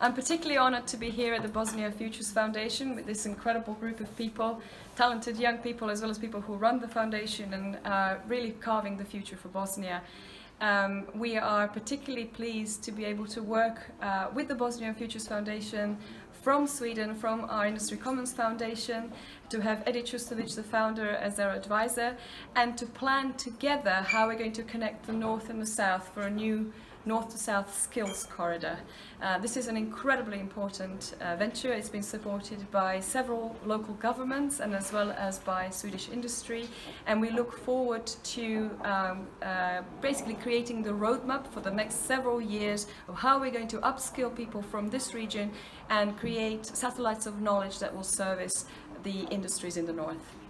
I'm particularly honoured to be here at the Bosnia Futures Foundation with this incredible group of people, talented young people as well as people who run the foundation and really carving the future for Bosnia. We are particularly pleased to be able to work with the Bosnia Futures Foundation from Sweden, from our Industry Commons Foundation, to have Edhem Custovic, the founder, as our advisor, and to plan together how we're going to connect the North and the South for a new North to South skills corridor. This is an incredibly important venture. It's been supported by several local governments and as well as by Swedish industry, and we look forward to basically creating the roadmap for the next several years of how we're going to upskill people from this region and create satellites of knowledge that will service the industries in the North.